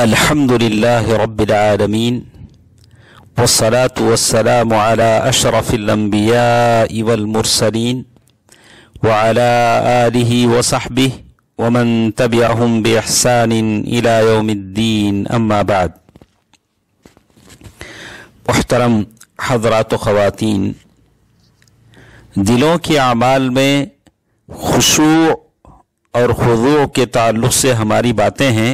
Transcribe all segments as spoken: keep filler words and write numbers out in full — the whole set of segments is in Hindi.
अल्हम्दुलिल्लाहि रब्बिल आलमीन वस्सलातु वस्सलामु अला अशरफिल अंबियाइ वल मुरसलीन व अला आलिहि व सहबिहि व मन तबिअहुम बि इहसानिन इला यौमिद्दीन अम्मा बाद। मुहतरम हज़रात व ख़वातीन, दिलों के अमाल में खुशू और खुज़ू के ताल्लुक़ से हमारी बातें हैं।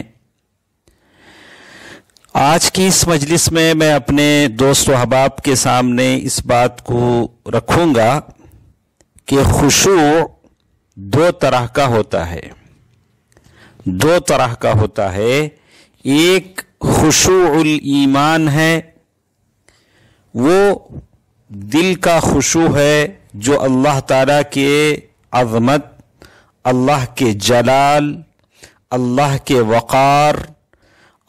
आज की इस मजलिस में मैं अपने दोस्त व अहबाब के सामने इस बात को रखूँगा कि खुशू दो तरह का होता है, दो तरह का होता है। एक खुशूउल ईमान है, वो दिल का खुशू है जो अल्लाह ताला के अज़मत, अल्लाह के जलाल, अल्लाह के वक़ार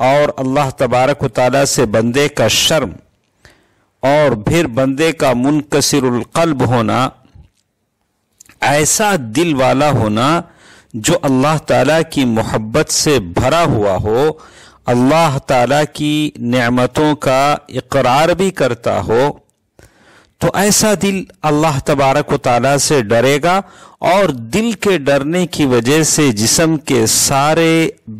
और अल्लाह तबारक व तआला से बंदे का शर्म और फिर बंदे का मुनकसिरुल क़ल्ब होना, ऐसा दिल वाला होना जो अल्लाह ताला की मोहब्बत से भरा हुआ हो, अल्लाह ताला की नेमतों का इकरार भी करता हो। तो ऐसा दिल अल्लाह तबारक व तआला से डरेगा और दिल के डरने की वजह से जिस्म के सारे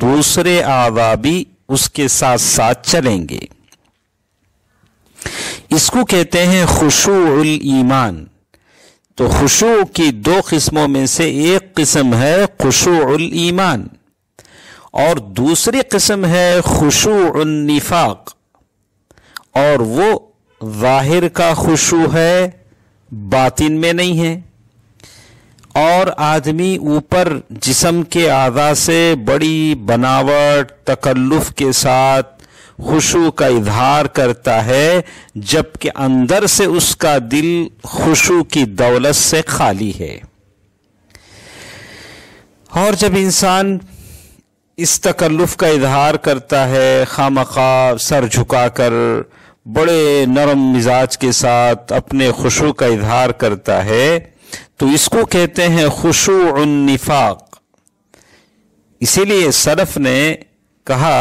दूसरे आज़ा भी उसके साथ साथ चलेंगे। इसको कहते हैं खुशूउल ईमान। तो खुशू की दो किस्मों में से एक किस्म है खुशूउल ईमान और दूसरी किस्म है खुशूउन निफाक, और वो ज़ाहिर का खुशू है, बातिन में नहीं है। और आदमी ऊपर जिस्म के आज़ा से बड़ी बनावट तकल्लुफ़ के साथ खुशू का इजहार करता है, जबकि अंदर से उसका दिल खुशू की दौलत से खाली है। और जब इंसान इस तकल्लुफ़ का इजहार करता है, खामखा सर झुकाकर बड़े नरम मिजाज के साथ अपने खुशू का इजहार करता है, तो इसको कहते हैं खुशूउन निफाक। इसीलिए सलफ़ ने कहा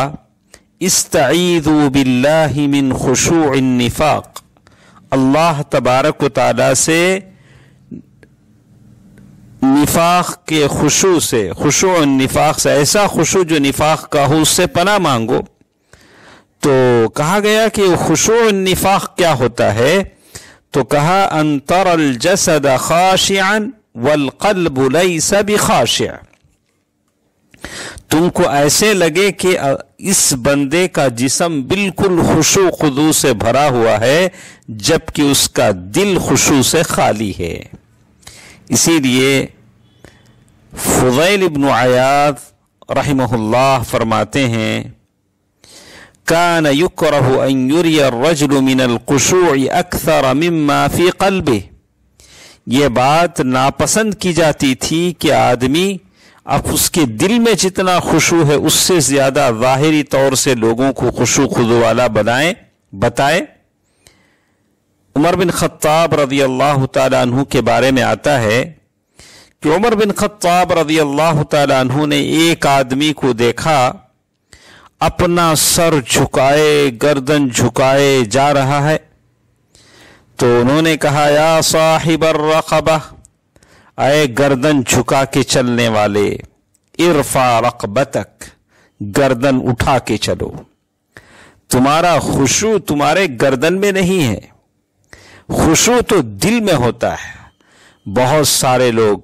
इस्तईदु बिल्लाहि मिन खुशूउन निफाक, अल्लाह तबारक व तआला से निफाक के खुशू से, खुशूउन निफाक से, ऐसा खुशू जो निफाक का हो उससे पनाह मांगो। तो कहा गया कि खुशूउन निफाक क्या होता है, तो कहा अंतरल जसद खाशियन वल क़ल्ब लैस बिखाशिय, तुमको ऐसे लगे कि इस बंदे का जिस्म बिल्कुल खुशू खुदू से भरा हुआ है, जबकि उसका दिल खुशू से खाली है। इसीलिए फ़ुदैल इब्न अयाद रहमहुल्लाह फरमाते हैं कान युकरहु अन युरिया रजुलु मिनल खुशूइ अक्सर मिम्मा फी क़ल्बे, ये बात नापसंद की जाती थी कि आदमी अब उसके दिल में जितना खुशू है उससे ज़्यादा ज़ाहिरी तौर से लोगों को खुशू खुदू वाला बनाए बताए। उमर बिन ख़त्ताब रज़ियल्लाहु ताला अन्हु के बारे में आता है कि उमर बिन ख़त्ताब रज़ियल्लाहु ताला अन्हु ने एक आदमी को देखा अपना सर झुकाए, गर्दन झुकाए जा रहा है। तो उन्होंने कहा या साहिबर रक़बा, आए गर्दन झुका के चलने वाले, इरफा रक़बतक, गर्दन उठा के चलो, तुम्हारा खुशू तुम्हारे गर्दन में नहीं है, खुशू तो दिल में होता है। बहुत सारे लोग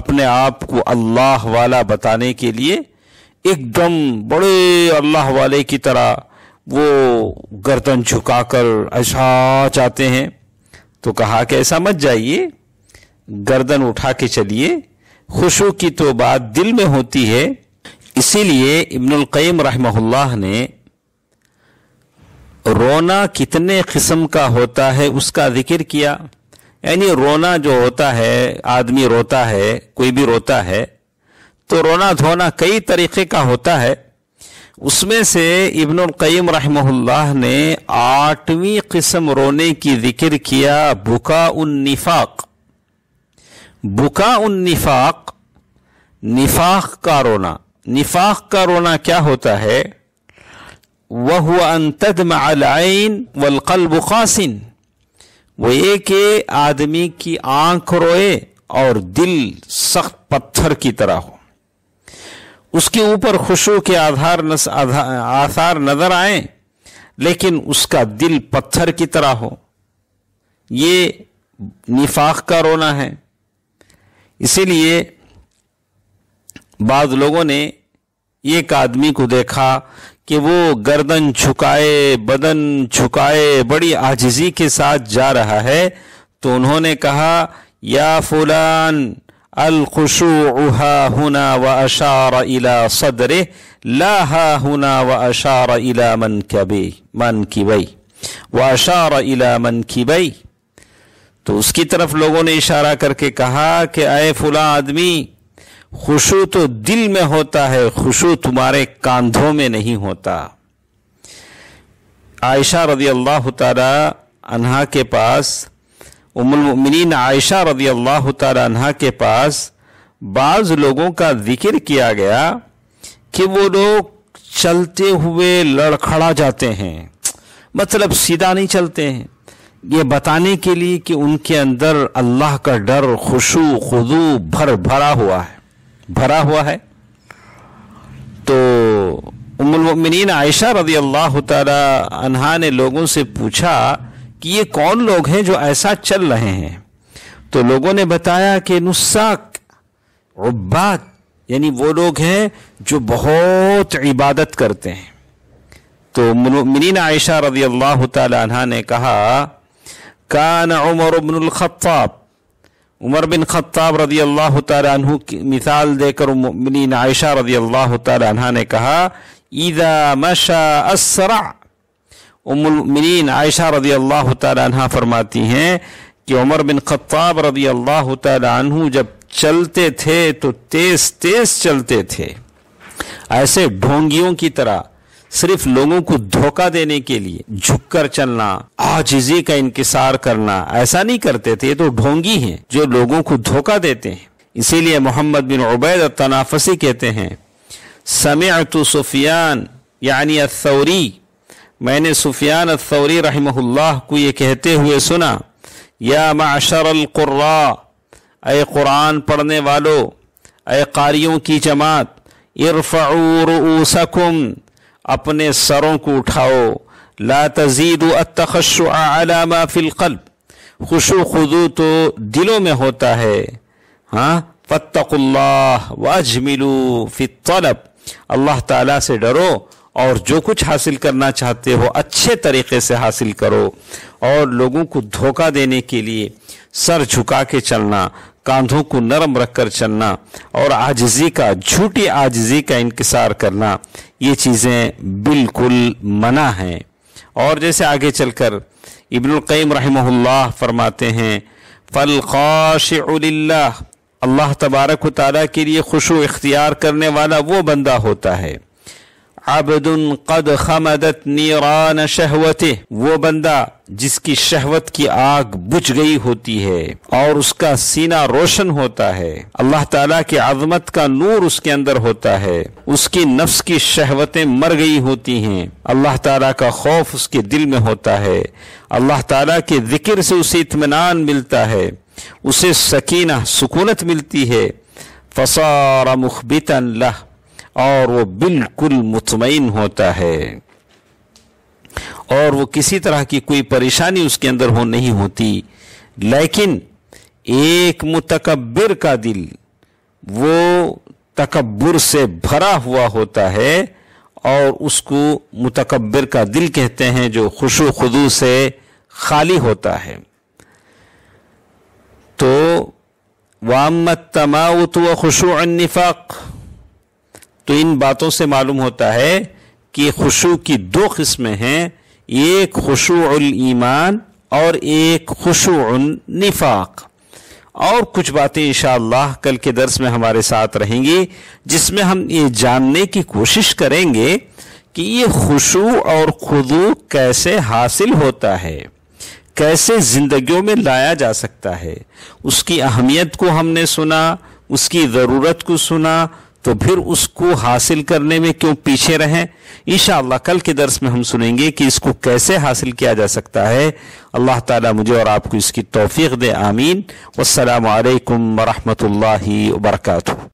अपने आप को अल्लाह वाला बताने के लिए एकदम बड़े अल्लाह वाले की तरह वो गर्दन झुकाकर ऐसा जाते हैं। तो कहा कि ऐसा मत जाइए, गर्दन उठा के चलिए, खुशू की तो बात दिल में होती है। इसीलिए इब्नुल क़य्यिम रहमहुल्लाह ने रोना कितने किस्म का होता है उसका जिक्र किया। यानी रोना जो होता है, आदमी रोता है, कोई भी रोता है, तो रोना धोना कई तरीक़े का होता है। उसमें से इब्नुल क़य्यिम रहमहुल्लाह ने आठवीं किस्म रोने की जिक्र किया, बुकाउन निफाक। बुकाउन निफाक, निफाक का रोना। निफाक का रोना क्या होता है? वह अन तदमअ अलअैन वलक़ल्ब क़ासिन, वो ये कि आदमी की आंख रोए और दिल सख्त पत्थर की तरह हो, उसके ऊपर खुशू के आधार नस, आधा, आधार नजर आए लेकिन उसका दिल पत्थर की तरह हो, ये निफाक का रोना है। इसीलिए बाद लोगों ने एक आदमी को देखा कि वो गर्दन झुकाए बदन झुकाए बड़ी आजिजी के साथ जा रहा है, तो उन्होंने कहा या फुलान अल खुशूअ हा हुना व अशारा इला सदरे ला हा हुना व अशारा इला मनकिबी मनकिबी व अशारा इला मनकिबी, तो उसकी तरफ लोगों ने इशारा करके कहा कि अय फुला आदमी, खुशू तो दिल में होता है, खुशू तुम्हारे कांधों में नहीं होता। आयशा रदियल्लाहु ताला अन्हा के पास, उम्मुल मुमिनीन आयशा रदियल्लाहु ताला अन्हा के पास बाज़ लोगों का जिक्र किया गया कि वो लोग चलते हुए लड़खड़ा जाते हैं, मतलब सीधा नहीं चलते हैं, ये बताने के लिए कि उनके अंदर अल्लाह का डर खुशू खुदू भर भरा हुआ है भरा हुआ है। तो उम्मुल मुमिनीन आयशा रदियल्लाहु ताला अन्हा ने लोगों से पूछा कि ये कौन लोग हैं जो ऐसा चल रहे हैं, तो लोगों ने बताया कि नुस्साक उब्बाद, यानी वो लोग हैं जो बहुत इबादत करते हैं। तो उम्मुल मुमिनीन आयशा रदियल्लाहु ताला अन्हा ने कहा कान उमर इब्नुल खत्ताब, उमर बिन खत्ताब रदियल्लाहु ताला अन्हु की मिसाल देकर मुमिनीन आयशा रदियल्लाहु ताला अन्हा ने कहा इदा मशा अस्रा, उम्मुल मुमिनीन आयशा रदियल्लाहु ताला अन्हा फरमाती हैं कि उमर बिन खत्ताब रदियल्लाहु ताला अन्हु जब चलते थे तो तेज तेज चलते थे, ऐसे ढोंगियों की तरह, सिर्फ लोगों को धोखा देने के लिए झुककर चलना, आजिज़ी का इंकिसार करना, ऐसा नहीं करते थे। तो ढोंगी हैं जो लोगों को धोखा देते हैं। इसीलिए मोहम्मद बिन उबैद अत-तनाफसी कहते हैं समिअतु सुफियान यानी अथ-थौरी, मैंने सुफियान अथ-थौरी रहमहुल्लाह को ये कहते हुए सुना या माशरल कुर्रा, ए कुरान पढ़ने वालों, ए कारियों की जमात, इरफउ रुऊसकुम, अपने सरों को उठाओ, ला तज़ीदु अत्तख़श्शुअ अला मा फ़िल क़ल्ब, खुशू खुदू तो दिलों में होता है, हाँ, फ़त्तक़ुल्लाह वअजमिलू फ़ित तलब, अल्लाह ताला से डरो और जो कुछ हासिल करना चाहते हो अच्छे तरीक़े से हासिल करो, और लोगों को धोखा देने के लिए सर झुका के चलना, कांधों को नरम रखकर चलना और आजिज़ी का, झूठी आजिज़ी का इंकिसार करना, ये चीज़ें बिल्कुल मना हैं। और जैसे आगे चलकर इब्नुल क़य्यिम रहमहुल्लाह फरमाते हैं फ़ल ख़ाशिउ लिल्लाह, अल्लाह तबारक व तआला के लिए खुशू इख्तियार करने वाला वो बंदा होता है, अब्दुन क़द ख़मदत नीरान शहवते, वो बंदा जिसकी शहवत की आग बुझ गई होती है और उसका सीना रोशन होता है, अल्लाह ताला की अज़मत का नूर उसके अंदर होता है, उसकी नफ्स की शहवतें मर गई होती हैं, अल्लाह ताला का खौफ उसके दिल में होता है, अल्लाह ताला के ज़िक्र से उसे इत्मीनान मिलता है, उसे सकीना सुकूनत मिलती है, फ़सार मुख़बितन लह, और वो बिल्कुल मुतमईन होता है और वो किसी तरह की कोई परेशानी उसके अंदर हो नहीं होती। लेकिन एक मुतकब्बिर का दिल वो तकब्बुर से भरा हुआ होता है और उसको मुतकब्बिर का दिल कहते हैं, जो खुशू खुदू से खाली होता है। तो वाम्मत तमाउत व खुशू अन्निफाक, तो इन बातों से मालूम होता है कि खुशू की दो किस्में हैं, एक खुशूउल ईमान और एक खुशूउन निफाक। और कुछ बातें इंशाअल्लाह कल के दर्स में हमारे साथ रहेंगी, जिसमें हम ये जानने की कोशिश करेंगे कि ये खुशू और खुदू कैसे हासिल होता है, कैसे जिंदगियों में लाया जा सकता है। उसकी अहमियत को हमने सुना, उसकी ज़रूरत को सुना, तो फिर उसको हासिल करने में क्यों पीछे रहें। इंशाअल्लाह कल के दर्स में हम सुनेंगे कि इसको कैसे हासिल किया जा सकता है। अल्लाह ताला मुझे और आपको इसकी तौफीक दे, आमीन। वस्सलामु अलैकुम वरहमतुल्लाहि वबरकातुहू।